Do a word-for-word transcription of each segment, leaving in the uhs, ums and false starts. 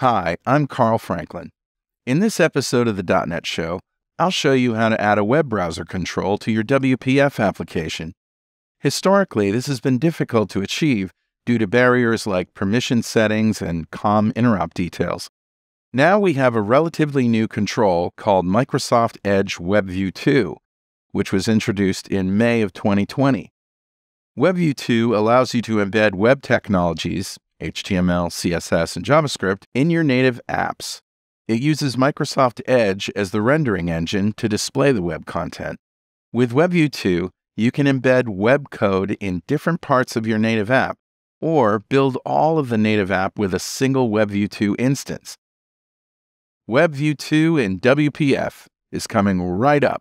Hi, I'm Carl Franklin. In this episode of the dot net Show, I'll show you how to add a web browser control to your W P F application. Historically, this has been difficult to achieve due to barriers like permission settings and C O M interop details. Now we have a relatively new control called Microsoft Edge WebView two, which was introduced in May of twenty twenty. WebView two allows you to embed web technologies, H T M L, C S S, and JavaScript, in your native apps. It uses Microsoft Edge as the rendering engine to display the web content. With WebView two, you can embed web code in different parts of your native app, or build all of the native app with a single WebView two instance. WebView two and W P F is coming right up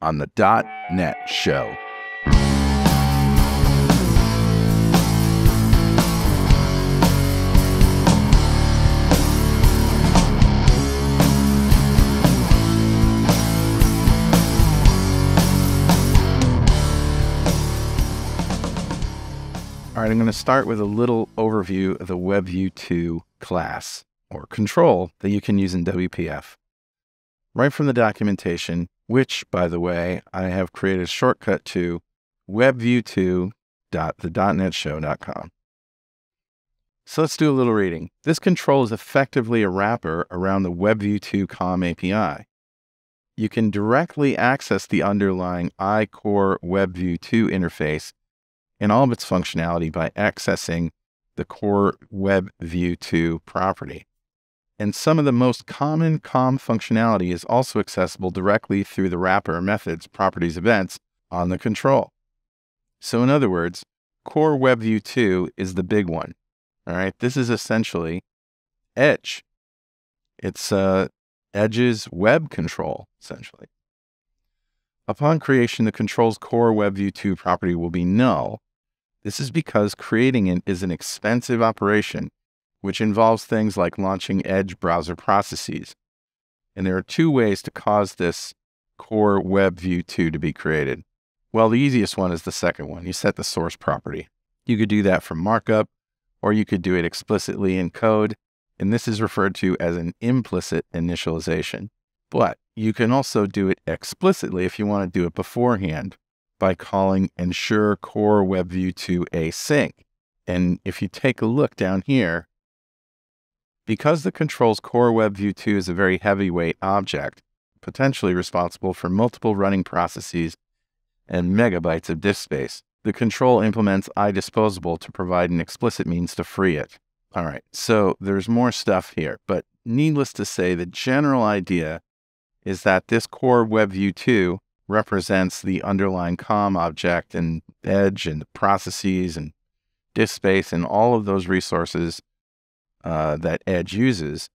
on the dot net Show. All right, I'm going to start with a little overview of the WebView two class or control that you can use in W P F. Right from the documentation, which, by the way, I have created a shortcut to webview two dot the dot net show dot com. So let's do a little reading. This control is effectively a wrapper around the WebView two C O M A P I. You can directly access the underlying iCoreWebView two interface in all of its functionality by accessing the CoreWebView two property. And some of the most common C O M functionality is also accessible directly through the wrapper methods, properties, events on the control. So in other words, CoreWebView two is the big one. All right, this is essentially Edge. It's uh, Edge's web control, essentially. Upon creation, the control's CoreWebView two property will be null. This is because creating it is an expensive operation, which involves things like launching Edge browser processes. And there are two ways to cause this CoreWebView two to be created. Well, the easiest one is the second one. You set the source property. You could do that from markup, or you could do it explicitly in code, and this is referred to as an implicit initialization. But you can also do it explicitly if you want to do it beforehand by calling EnsureCoreWebView two Async. And if you take a look down here, because the control's CoreWebView two is a very heavyweight object, potentially responsible for multiple running processes and megabytes of disk space, the control implements iDisposable to provide an explicit means to free it. All right, so there's more stuff here, but needless to say, the general idea is that this CoreWebView two represents the underlying C O M object and Edge and the processes and disk space and all of those resources uh, that Edge uses.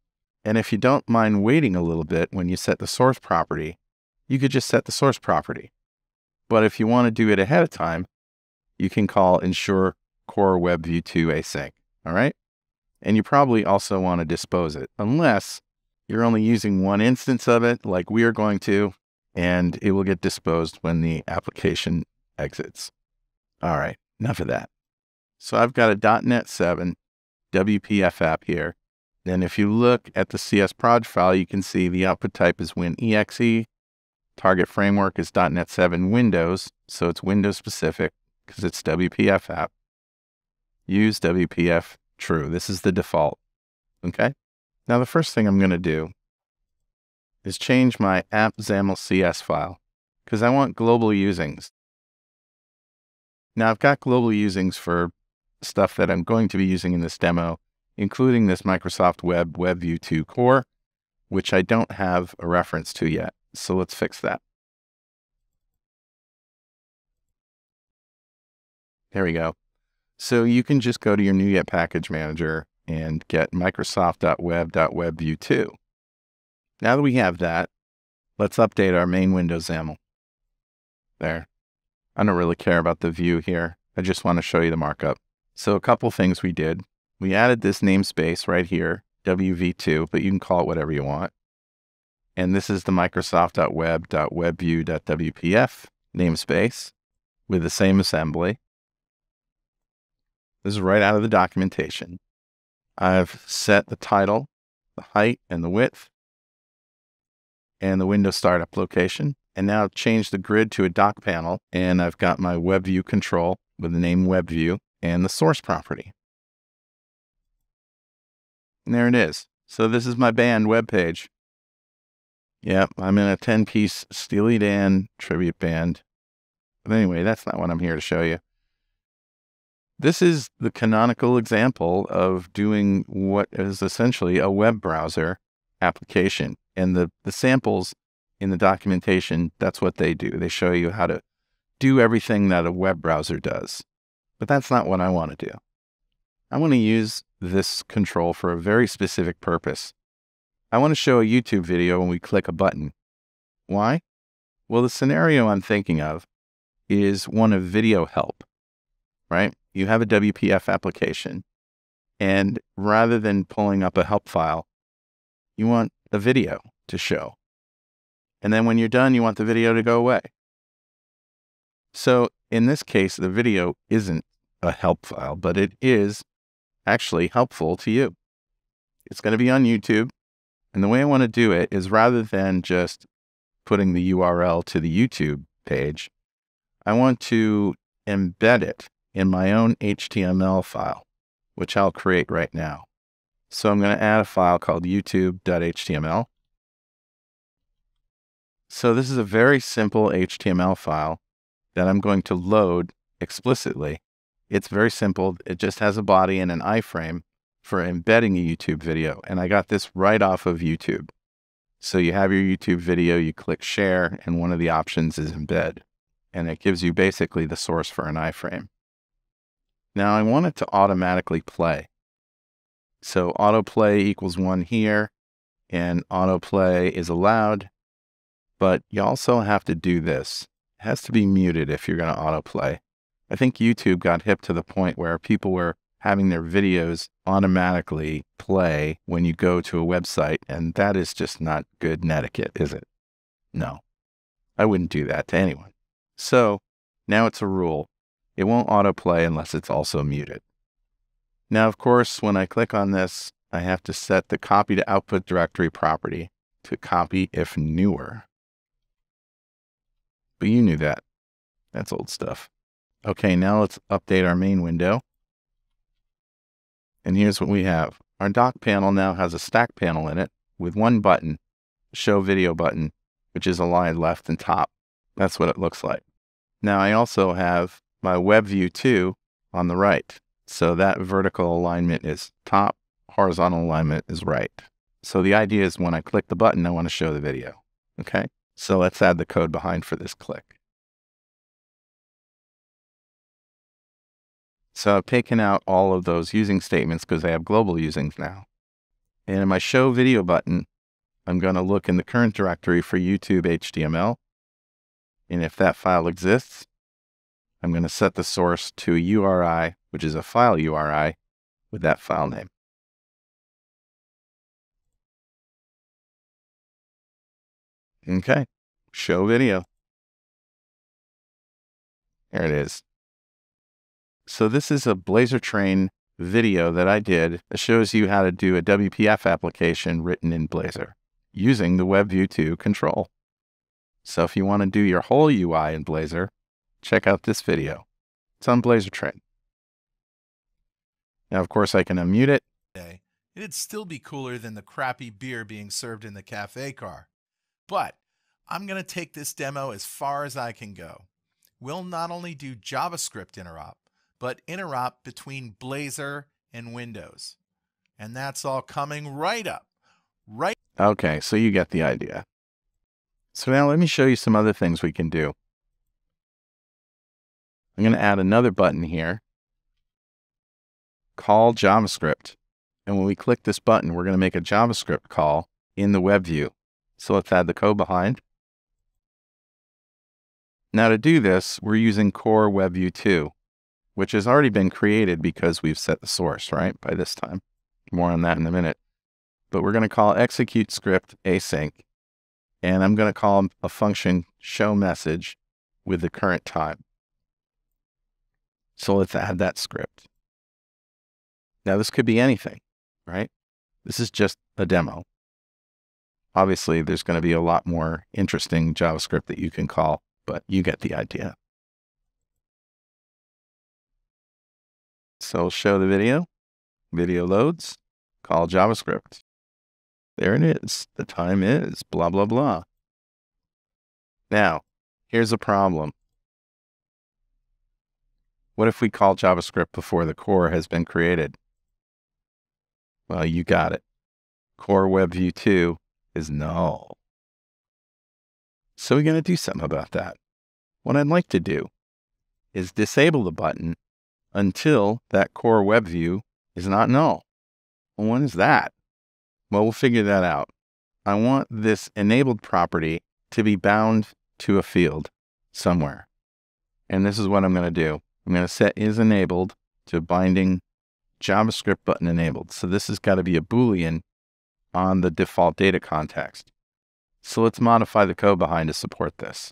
And if you don't mind waiting a little bit when you set the source property, you could just set the source property. But if you want to do it ahead of time, you can call EnsureCoreWebView two Async, all right? And you probably also want to dispose it, unless you're only using one instance of it, like we are going to, and it will get disposed when the application exits. All right, enough of that. So I've got a dot net seven W P F app here. And if you look at the C S proj file, you can see the output type is WinExe. Target framework is dot net seven Windows, so it's Windows specific because it's W P F app. Use W P F true. This is the default, okay? Now, the first thing I'm going to do is change my app XAML C S file because I want global usings. Now, I've got global usings for stuff that I'm going to be using in this demo, including this Microsoft Web WebView two core, which I don't have a reference to yet. So let's fix that. There we go. So you can just go to your NuGet package manager and get microsoft dot web dot webview two. Now that we have that, let's update our main Windows XAML. There. I don't really care about the view here. I just want to show you the markup. So a couple things we did. We added this namespace right here, W V two, but you can call it whatever you want. And this is the microsoft dot web dot webview dot W P F namespace with the same assembly. This is right out of the documentation. I've set the title the height and the width and the window startup location. And now I've changed the grid to a dock panel, and I've got my WebView control with the name WebView and the source property. And there it is. So this is my band web page. Yep, I'm in a ten-piece Steely Dan tribute band. But anyway, that's not what I'm here to show you. This is the canonical example of doing what is essentially a web browser application. And the, the samples in the documentation, that's what they do. They show you how to do everything that a web browser does. But that's not what I want to do. I want to use this control for a very specific purpose. I want to show a YouTube video when we click a button. Why? Well, the scenario I'm thinking of is one of video help, right? You have a W P F application, and rather than pulling up a help file, you want a video to show. And then when you're done, you want the video to go away. So in this case, the video isn't a help file, but it is actually helpful to you. It's going to be on YouTube. And the way I want to do it is rather than just putting the U R L to the YouTube page, I want to embed it in my own H T M L file, which I'll create right now. So I'm going to add a file called youtube dot H T M L. So this is a very simple H T M L file that I'm going to load explicitly. It's very simple. It just has a body and an iframe for embedding a YouTube video. And I got this right off of YouTube. So you have your YouTube video, you click share, and one of the options is embed. And it gives you basically the source for an iframe. Now I want it to automatically play. So autoplay equals one here, and autoplay is allowed, but you also have to do this. It has to be muted if you're going to autoplay. I think YouTube got hip to the point where people were having their videos automatically play when you go to a website, and that is just not good netiquette, is it? No, I wouldn't do that to anyone. So now it's a rule. It won't autoplay unless it's also muted. Now, of course, when I click on this, I have to set the copy to output directory property to copy if newer. But you knew that. That's old stuff. Okay, now let's update our main window. And here's what we have. Our dock panel now has a stack panel in it with one button, show video button, which is aligned left and top. That's what it looks like. Now I also have my WebView two on the right. So that vertical alignment is top, horizontal alignment is right. So the idea is when I click the button, I want to show the video. Okay, so let's add the code behind for this click. So I've taken out all of those using statements because I have global usings now. And in my show video button, I'm going to look in the current directory for YouTube H T M L. And if that file exists, I'm going to set the source to a U R I, which is a file U R I with that file name. Okay, show video. There it is. So this is a BlazorTrain video that I did that shows you how to do a W P F application written in Blazor using the WebView two control. So if you want to do your whole U I in Blazor, check out this video. It's on BlazorTrain. Now, of course, I can unmute it. It'd still be cooler than the crappy beer being served in the cafe car. But I'm going to take this demo as far as I can go. We'll not only do JavaScript interop, but interop between Blazor and Windows. And that's all coming right up. Right. Okay, so you get the idea. So now let me show you some other things we can do. I'm going to add another button here. Call JavaScript. And when we click this button, we're going to make a JavaScript call in the WebView. So let's add the code behind. Now to do this, we're using CoreWebView two, which has already been created because we've set the source, right, by this time. More on that in a minute. But we're going to call execute script async, and I'm going to call a function show message with the current time. So let's add that script. Now this could be anything, right? This is just a demo. Obviously, there's going to be a lot more interesting JavaScript that you can call, but you get the idea. So show the video, video loads, call JavaScript. There it is. The time is blah, blah, blah. Now, here's a problem. What if we call JavaScript before the core has been created? Well, you got it. Core Web View two is null. So we're going to do something about that. What I'd like to do is disable the button until that core web view is not null. Well, when is that? Well, we'll figure that out. I want this enabled property to be bound to a field somewhere. And this is what I'm going to do. I'm going to set is enabled to binding JavaScript button enabled. So this has got to be a Boolean on the default data context. So let's modify the code behind to support this.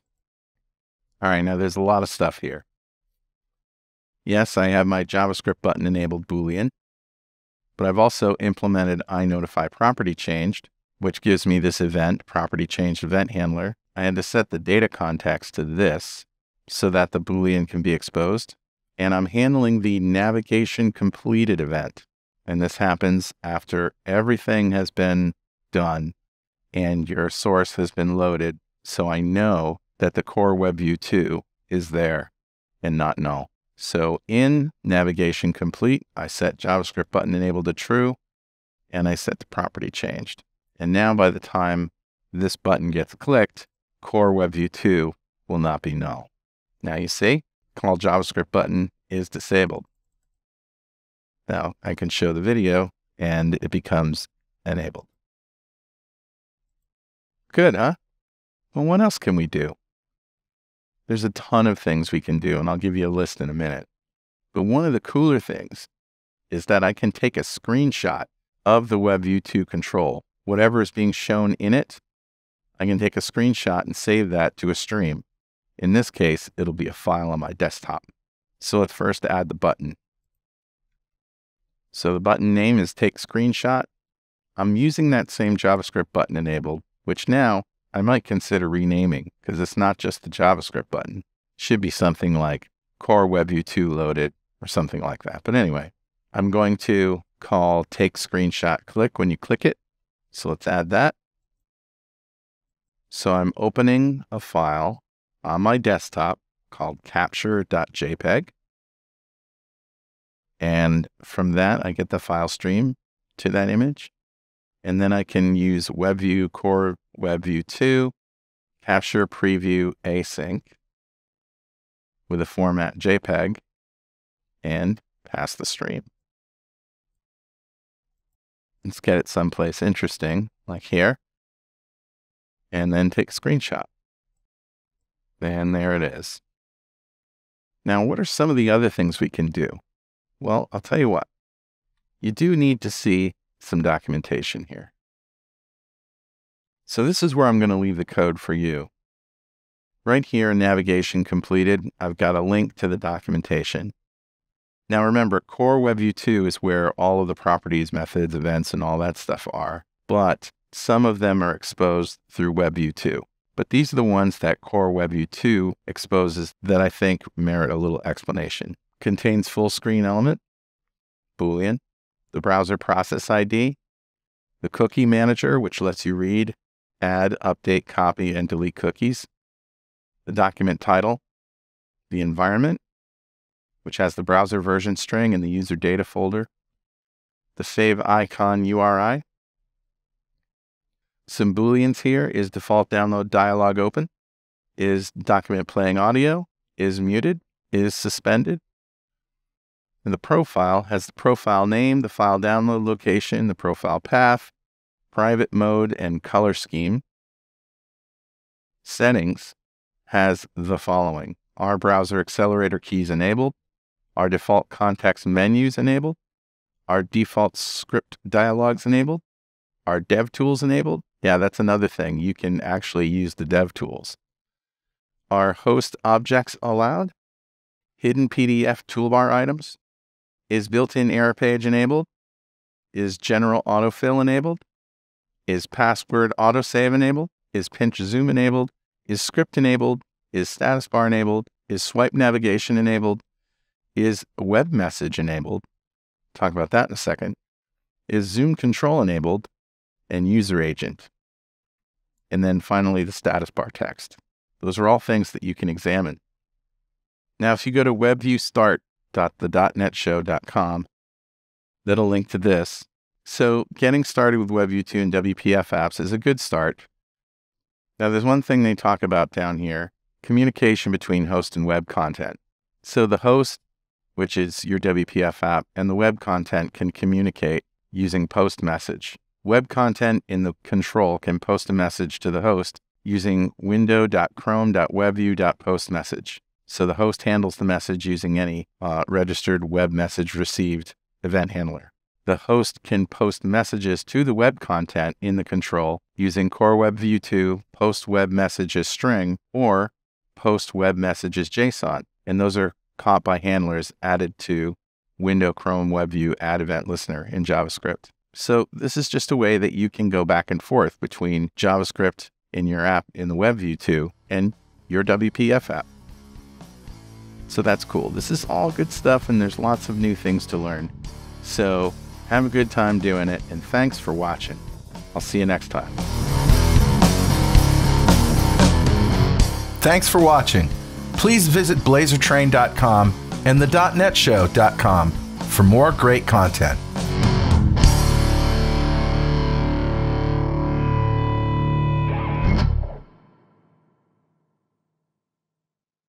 All right, now there's a lot of stuff here. Yes, I have my JavaScript button enabled Boolean, but I've also implemented iNotifyPropertyChanged, which gives me this event, property changed event handler. I had to set the data context to this so that the Boolean can be exposed. And I'm handling the navigation completed event. And this happens after everything has been done and your source has been loaded. So I know that the Core Web View two is there and not null. So in navigation complete, I set JavaScript button enabled to true and I set the property changed. And now by the time this button gets clicked, Core Web View two will not be null. Now you see, call JavaScript button is disabled. Now I can show the video and it becomes enabled. Good, huh? Well, what else can we do? There's a ton of things we can do, and I'll give you a list in a minute. But one of the cooler things is that I can take a screenshot of the Web View two control. Whatever is being shown in it, I can take a screenshot and save that to a stream. In this case, it'll be a file on my desktop. So let's first add the button. So the button name is take screenshot. I'm using that same JavaScript button enabled, which now I might consider renaming because it's not just the JavaScript button. It should be something like Core Web View two loaded or something like that. But anyway, I'm going to call take screenshot click when you click it. So let's add that. So I'm opening a file on my desktop called capture dot J peg. And from that, I get the file stream to that image. And then I can use WebView, Core Web View two, Capture Preview Async with a format J peg and pass the stream. Let's get it someplace interesting, like here. And then take a screenshot. And there it is. Now, what are some of the other things we can do? Well, I'll tell you what, you do need to see some documentation here. So this is where I'm going to leave the code for you. Right here, navigation completed, I've got a link to the documentation. Now remember, Core Web View two is where all of the properties, methods, events, and all that stuff are, but some of them are exposed through Web View two. But these are the ones that Core Web View two exposes that I think merit a little explanation. Contains full screen element, Boolean, the browser process I D, the cookie manager, which lets you read, add, update, copy, and delete cookies, the document title, the environment, which has the browser version string and the user data folder, the save icon U R I. Some Booleans here is default download dialog open, is document playing audio, is muted, is suspended. And the profile has the profile name, the file download location, the profile path, private mode, and color scheme. Settings has the following. Our browser accelerator keys enabled, our default context menus enabled, our default script dialogs enabled, our dev tools enabled. Yeah, that's another thing. You can actually use the dev tools. Our host objects allowed, hidden P D F toolbar items, is built-in error page enabled, Is general autofill enabled? Is password autosave enabled? Is pinch zoom enabled? Is script enabled? Is status bar enabled? Is swipe navigation enabled? Is web message enabled? Talk about that in a second. Is zoom control enabled? And user agent. And then finally, the status bar text. Those are all things that you can examine. Now, if you go to webview start dot the dot net show dot com, that'll link to this. So getting started with WebView two and W P F apps is a good start. Now, there's one thing they talk about down here, communication between host and web content. So the host, which is your W P F app, and the web content can communicate using post message. Web content in the control can post a message to the host using window dot chrome dot webview dot post message. So the host handles the message using any uh, registered web message received event handler. The host can post messages to the web content in the control using core web view two, post web message as string, or post web message as JSON. And those are caught by handlers added to window chrome webview add event listener in JavaScript. So this is just a way that you can go back and forth between JavaScript in your app in the WebView two and your W P F app. So that's cool. This is all good stuff, and there's lots of new things to learn. So have a good time doing it, and thanks for watching. I'll see you next time. Thanks for watching. Please visit blazor train dot com and the dot net show dot com for more great content.